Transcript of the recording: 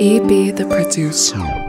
EB the producer.